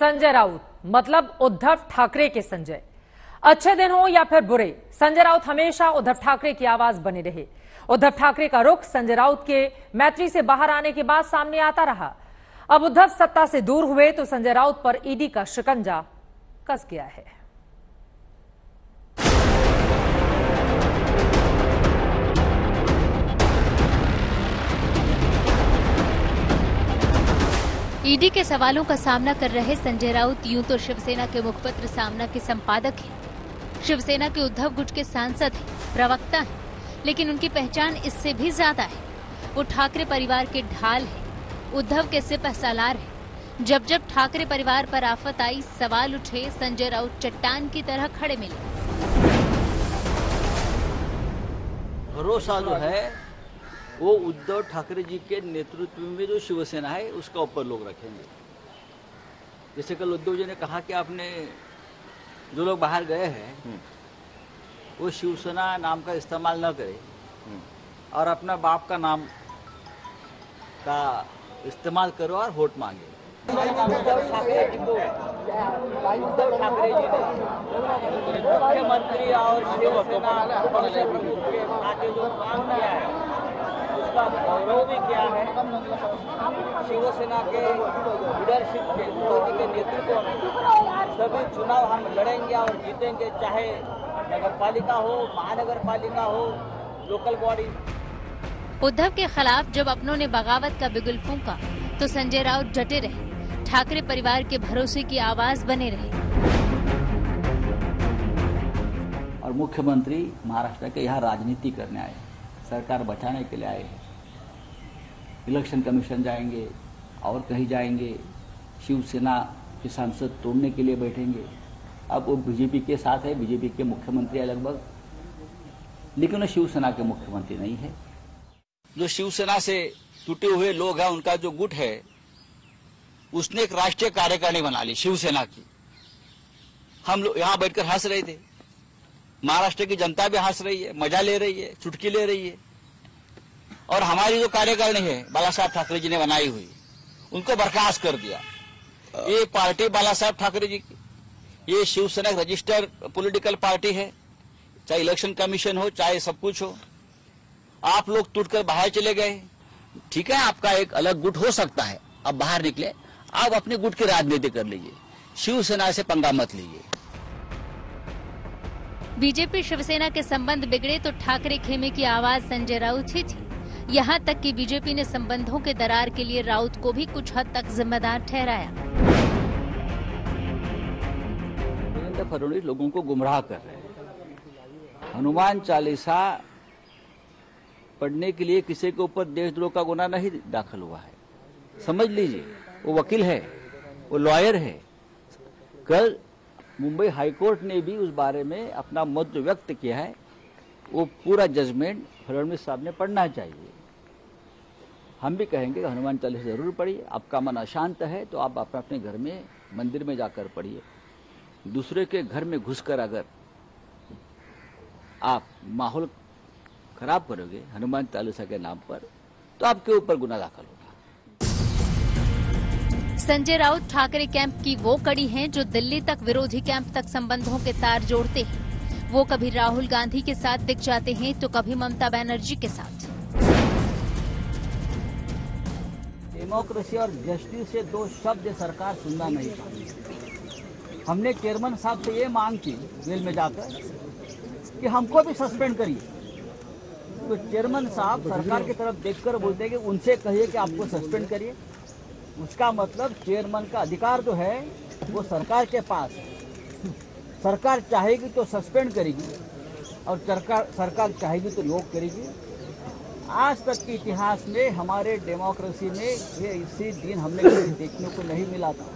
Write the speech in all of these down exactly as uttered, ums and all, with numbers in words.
संजय राउत, मतलब उद्धव ठाकरे के संजय। अच्छे दिन हो या फिर बुरे, संजय राउत हमेशा उद्धव ठाकरे की आवाज बने रहे। उद्धव ठाकरे का रुख संजय राउत के मैत्री से बाहर आने के बाद सामने आता रहा। अब उद्धव सत्ता से दूर हुए तो संजय राउत पर ईडी का शिकंजा कस गया है। ईडी के सवालों का सामना कर रहे संजय राउत यूं तो शिवसेना के मुखपत्र सामना के संपादक हैं, शिवसेना के उद्धव गुट के सांसद हैं, प्रवक्ता हैं, लेकिन उनकी पहचान इससे भी ज्यादा है। वो ठाकरे परिवार के ढाल हैं, उद्धव के सिपह सालार हैं। जब जब ठाकरे परिवार पर आफत आई, सवाल उठे, संजय राउत चट्टान की तरह खड़े मिले। भरोसा जो है वो उद्धव ठाकरे जी के नेतृत्व में जो शिवसेना है उसका ऊपर लोग रखेंगे। जैसे कल उद्धव जी ने कहा कि आपने जो लोग बाहर गए हैं वो शिवसेना नाम का इस्तेमाल न करे और अपना बाप का नाम का इस्तेमाल करो और वोट मांगे। उद्धव ठाकरे जी को उद्धव ठाकरे जी मुख्यमंत्री और शिवसेना आगे जो काम किया है उसका गौरव भी क्या है, शिवसेना के लीडरशिप के के नेतृत्व में सभी चुनाव हम लड़ेंगे और जीतेंगे, चाहे नगर पालिका हो, महानगर पालिका हो, लोकल बॉडी। उद्धव के खिलाफ जब अपनों ने बगावत का बिगुल फूंका तो संजय राउत जटे रहे, ठाकरे परिवार के भरोसे की आवाज बने रहे। और मुख्यमंत्री महाराष्ट्र के यहाँ राजनीति करने आए, सरकार बचाने के लिए आए हैं। इलेक्शन कमीशन जाएंगे और कहीं जाएंगे, शिवसेना के सांसद तोड़ने के लिए बैठेंगे। अब वो बीजेपी के साथ है, बीजेपी के मुख्यमंत्री है लगभग, लेकिन वो शिवसेना के मुख्यमंत्री नहीं है। जो शिवसेना से टूटे हुए लोग हैं, उनका जो गुट है उसने एक राष्ट्रीय कार्यकारिणी बना ली शिवसेना की। हम लोग यहाँ बैठकर हंस रहे थे, महाराष्ट्र की जनता भी हंस रही है, मजा ले रही है, चुटकी ले रही है। और हमारी जो कार्यकारिणी है बाला साहेब ठाकरे जी ने बनाई हुई, उनको बर्खास्त कर दिया। ये पार्टी बाला साहेब ठाकरे जी की, ये शिवसेना रजिस्टर पॉलिटिकल पार्टी है, चाहे इलेक्शन कमीशन हो, चाहे सब कुछ हो। आप लोग टूटकर बाहर चले गए, ठीक है, आपका एक अलग गुट हो सकता है, आप बाहर निकले, आप अपने गुट की राजनीति कर लीजिए, शिवसेना से पंगा मत लीजिए। बीजेपी शिवसेना के संबंध बिगड़े तो ठाकरे खेमे की आवाज संजय राउत ही थी। यहाँ तक कि बीजेपी ने संबंधों के दरार के लिए राउत को भी कुछ हद तक जिम्मेदार ठहराया। फडणवीस लोगों को गुमराह कर रहे हैं। हनुमान चालीसा पढ़ने के लिए किसी के ऊपर देशद्रोह का गुना नहीं दाखिल हुआ है, समझ लीजिए। वो वकील है, वो लॉयर है। कल मुंबई हाईकोर्ट ने भी उस बारे में अपना मत व्यक्त किया है। वो पूरा जजमेंट फडणवीस साहब ने पढ़ना चाहिए। हम भी कहेंगे हनुमान चालीसा जरूर पढ़िए, आपका मन अशांत है तो आप अपने अपने घर में मंदिर में जाकर पढ़िए। दूसरे के घर में घुसकर अगर आप माहौल खराब करोगे हनुमान चालीसा के नाम पर, तो आपके ऊपर गुनाह दाखिल होगा। संजय राउत ठाकरे कैंप की वो कड़ी हैं जो दिल्ली तक, विरोधी कैंप तक संबंधों के तार जोड़ते हैं। वो कभी राहुल गांधी के साथ दिख जाते हैं तो कभी ममता बैनर्जी के साथ। डेमोक्रेसी और जस्टिस से दो शब्द सरकार सुनना नहीं चाहती। हमने चेयरमैन साहब से ये मांग की जेल में जाकर कि हमको भी सस्पेंड करिए, तो चेयरमैन साहब सरकार की तरफ देखकर बोलते हैं कि उनसे कहिए कि आपको सस्पेंड करिए। उसका मतलब चेयरमैन का अधिकार जो है वो सरकार के पास है। सरकार चाहेगी तो सस्पेंड करेगी और सरकार सरकार चाहेगी तो रिवोक करेगी। आज तक के इतिहास में हमारे डेमोक्रेसी में ये इसी दिन हमने कभी देखने को नहीं मिला था।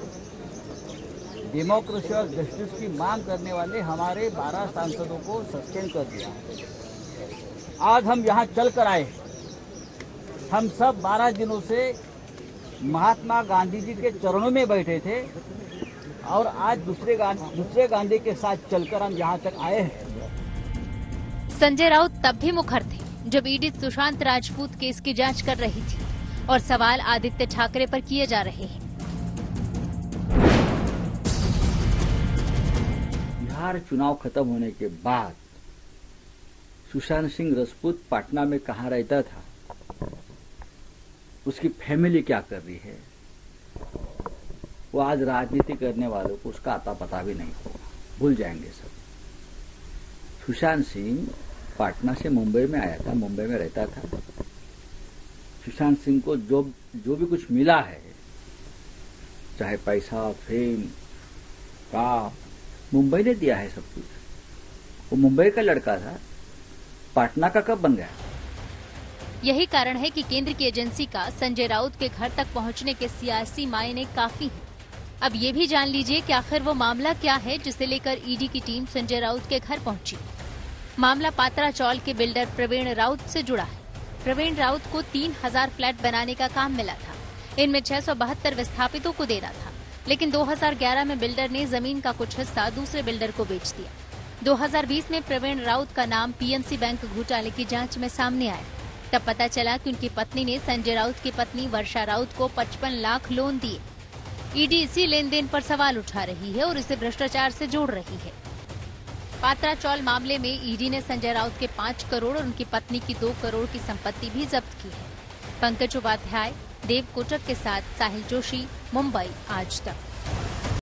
डेमोक्रेसी और जस्टिस की मांग करने वाले हमारे बारह सांसदों को सस्पेंड कर दिया। आज हम यहाँ चल कर आए, हम सब बारह दिनों से महात्मा गांधी जी के चरणों में बैठे थे और आज दूसरे गांधी दूसरे गांधी के साथ चलकर हम यहाँ तक आए हैं। संजय राउत तब भी मुखर थे जब ईडी सुशांत राजपूत केस की जांच कर रही थी और सवाल आदित्य ठाकरे पर किए जा रहे हैं। बिहार चुनाव खत्म होने के बाद सुशांत सिंह राजपूत पटना में कहाँ रहता था, उसकी फैमिली क्या कर रही है, वो आज राजनीति करने वालों को उसका आता पता भी नहीं होगा, भूल जाएंगे सब। सुशांत सिंह पटना से मुंबई में आया था, मुंबई में रहता था। सुशांत सिंह को जो जो भी कुछ मिला है, चाहे पैसा, फेम, काम, मुंबई ने दिया है सब कुछ। वो मुंबई का लड़का था, पटना का कब बन गया? यही कारण है कि केंद्र की एजेंसी का संजय राउत के घर तक पहुंचने के सियासी मायने काफी हैं। अब ये भी जान लीजिए कि आखिर वो मामला क्या है जिसे लेकर ईडी की टीम संजय राउत के घर पहुंची। मामला पात्रा चौल के बिल्डर प्रवीण राउत से जुड़ा है। प्रवीण राउत को तीन हज़ार फ्लैट बनाने का काम मिला था, इनमें छह सौ बहत्तर विस्थापितों को देना था, लेकिन दो हज़ार ग्यारह में बिल्डर ने जमीन का कुछ हिस्सा दूसरे बिल्डर को बेच दिया। दो हज़ार बीस में प्रवीण राउत का नाम पीएमसी बैंक घोटाले की जांच में सामने आया। तब पता चला कि उनकी पत्नी ने संजय राउत की पत्नी वर्षा राउत को पचपन लाख लोन दिए। ईडी इसी लेन देन पर सवाल उठा रही है और इसे भ्रष्टाचार से जोड़ रही है। पात्रा चौल मामले में ईडी ने संजय राउत के पाँच करोड़ और उनकी पत्नी की दो करोड़ की संपत्ति भी जब्त की है। पंकज उपाध्याय, देव कोटक के साथ साहिल जोशी, मुंबई, आज तक।